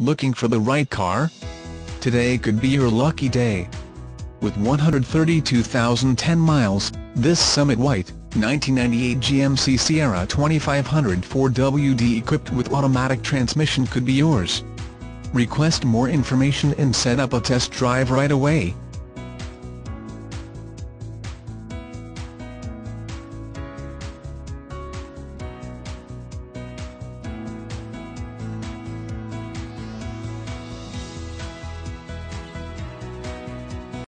Looking for the right car? Today could be your lucky day. With 132,010 miles, this Summit White, 1998 GMC Sierra 2500 4WD equipped with automatic transmission could be yours. Request more information and set up a test drive right away.